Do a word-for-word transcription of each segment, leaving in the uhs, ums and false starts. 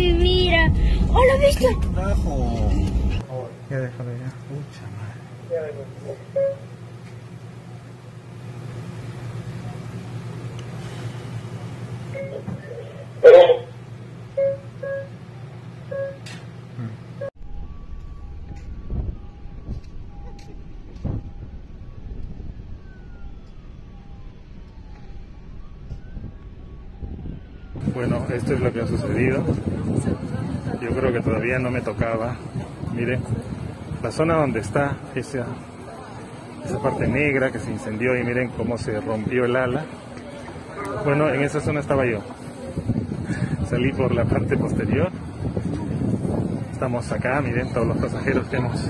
mami, mira. ¡Oh, lo viste! ¡Qué trajo! Oh, ya déjalo ya. Pucha madre. Ya déjalo. Bueno, esto es lo que ha sucedido. Yo creo que todavía no me tocaba. Miren, la zona donde está esa, esa parte negra que se incendió y miren cómo se rompió el ala. Bueno, en esa zona estaba yo. Salí por la parte posterior. Estamos acá, miren todos los pasajeros que hemos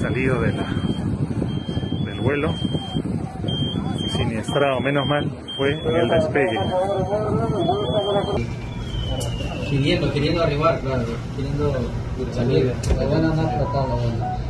salido de la, del vuelo. Siniestrado, menos mal, fue el despegue. Queriendo, queriendo arribar, claro, queriendo salir. La buena no ha tratado, bueno.